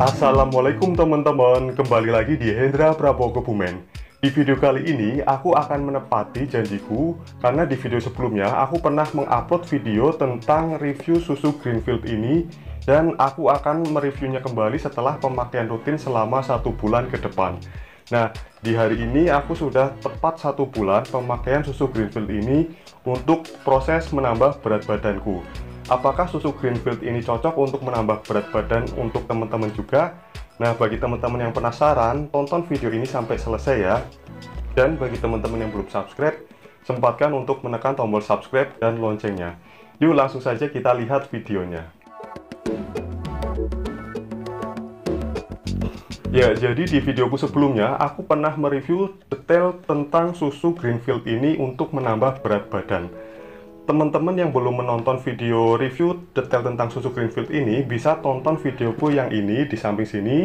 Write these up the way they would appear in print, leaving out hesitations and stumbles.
Assalamualaikum teman-teman, kembali lagi di Hendra Prabowo Kebumen. Di video kali ini aku akan menepati janjiku karena di video sebelumnya aku pernah mengupload video tentang review susu Greenfield ini dan aku akan mereviewnya kembali setelah pemakaian rutin selama 1 bulan ke depan. Nah, di hari ini aku sudah tepat 1 bulan pemakaian susu Greenfield ini untuk proses menambah berat badanku. Apakah susu Greenfield ini cocok untuk menambah berat badan untuk teman-teman juga? Nah, bagi teman-teman yang penasaran, tonton video ini sampai selesai ya. Dan bagi teman-teman yang belum subscribe, sempatkan untuk menekan tombol subscribe dan loncengnya. Yuk langsung saja kita lihat videonya. Ya, jadi di videoku sebelumnya, aku pernah mereview detail tentang susu Greenfield ini untuk menambah berat badan. Teman-teman yang belum menonton video review detail tentang susu Greenfield ini, bisa tonton videoku yang ini di samping sini.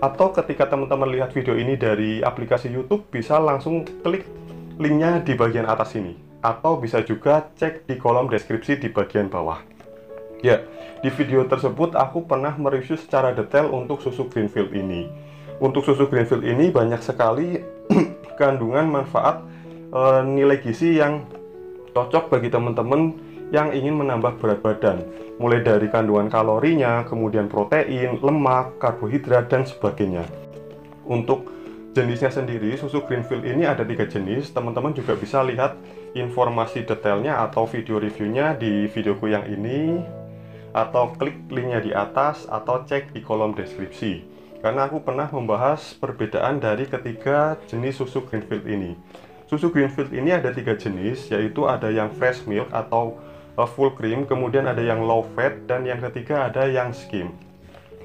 Atau ketika teman-teman lihat video ini dari aplikasi YouTube, bisa langsung klik linknya di bagian atas ini. Atau bisa juga cek di kolom deskripsi di bagian bawah. Ya, di video tersebut aku pernah mereview secara detail untuk susu Greenfield ini. Untuk susu Greenfield ini banyak sekali kandungan manfaat nilai gizi yang cocok bagi teman-teman yang ingin menambah berat badan. Mulai dari kandungan kalorinya, kemudian protein, lemak, karbohidrat, dan sebagainya. Untuk jenisnya sendiri, susu Greenfield ini ada 3 jenis. Teman-teman juga bisa lihat informasi detailnya atau video reviewnya di videoku yang ini, atau klik linknya di atas atau cek di kolom deskripsi, karena aku pernah membahas perbedaan dari ketiga jenis susu Greenfield ini. Susu Greenfield ini ada 3 jenis, yaitu ada yang fresh milk atau full cream, kemudian ada yang low fat, dan yang ketiga ada yang skim.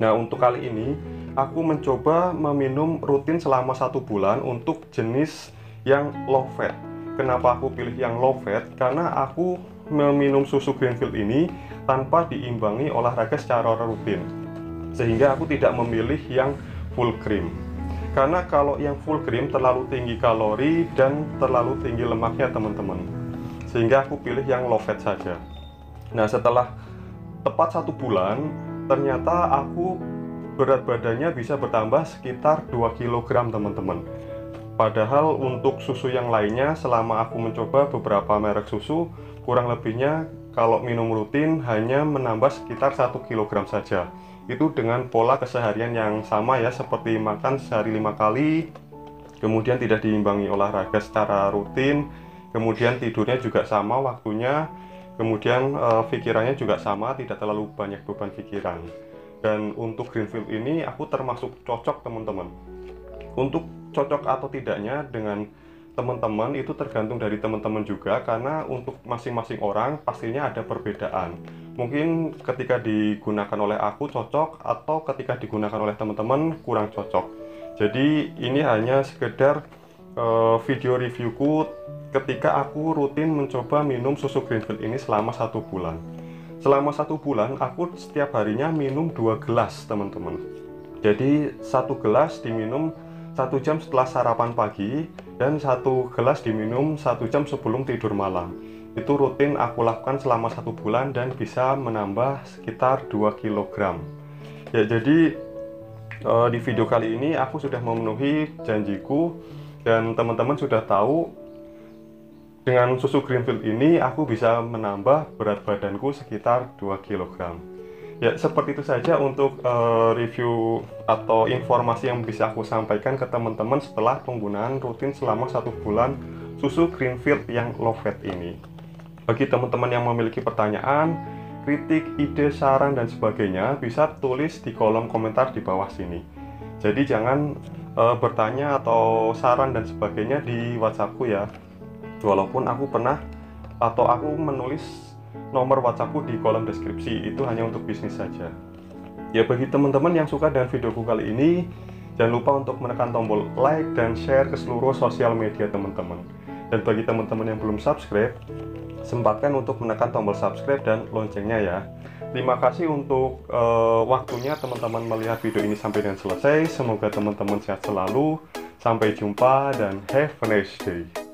Nah, untuk kali ini aku mencoba meminum rutin selama 1 bulan untuk jenis yang low fat. Kenapa aku pilih yang low fat? Karena aku meminum susu Greenfield ini tanpa diimbangi olahraga secara rutin, sehingga aku tidak memilih yang full cream. Karena kalau yang full cream terlalu tinggi kalori dan terlalu tinggi lemaknya teman-teman, sehingga aku pilih yang low fat saja. Nah, setelah tepat 1 bulan, ternyata aku berat badannya bisa bertambah sekitar 2 kg teman-teman. Padahal untuk susu yang lainnya, selama aku mencoba beberapa merek susu, kurang lebihnya kalau minum rutin hanya menambah sekitar 1 kg saja. Itu dengan pola keseharian yang sama ya, seperti makan sehari 5 kali, kemudian tidak diimbangi olahraga secara rutin, kemudian tidurnya juga sama waktunya, kemudian pikirannya juga sama, tidak terlalu banyak beban pikiran. Dan untuk Greenfield ini aku termasuk cocok teman-teman. Untuk cocok atau tidaknya dengan teman-teman itu tergantung dari teman-teman juga, karena untuk masing-masing orang pastinya ada perbedaan. Mungkin ketika digunakan oleh aku cocok, atau ketika digunakan oleh teman-teman kurang cocok. Jadi ini hanya sekedar video reviewku ketika aku rutin mencoba minum susu Greenfield ini selama 1 bulan. Selama 1 bulan aku setiap harinya minum 2 gelas teman-teman. Jadi 1 gelas diminum 1 jam setelah sarapan pagi, dan 1 gelas diminum 1 jam sebelum tidur malam. Itu rutin aku lakukan selama 1 bulan dan bisa menambah sekitar 2 kg. Ya, jadi di video kali ini aku sudah memenuhi janjiku, dan teman-teman sudah tahu dengan susu Greenfield ini aku bisa menambah berat badanku sekitar 2 kg. Ya, seperti itu saja untuk review atau informasi yang bisa aku sampaikan ke teman-teman setelah penggunaan rutin selama 1 bulan susu Greenfield yang low fat ini. Bagi teman-teman yang memiliki pertanyaan, kritik, ide, saran, dan sebagainya, bisa tulis di kolom komentar di bawah sini. Jadi jangan bertanya atau saran dan sebagainya di WhatsAppku ya, walaupun aku pernah atau aku menulis nomor WhatsAppku di kolom deskripsi, itu hanya untuk bisnis saja. Ya, bagi teman-teman yang suka dengan videoku kali ini, jangan lupa untuk menekan tombol like dan share ke seluruh sosial media teman-teman. Dan bagi teman-teman yang belum subscribe, sempatkan untuk menekan tombol subscribe dan loncengnya ya. Terima kasih untuk waktunya teman-teman melihat video ini sampai dengan selesai. Semoga teman-teman sehat selalu. Sampai jumpa dan have a nice day.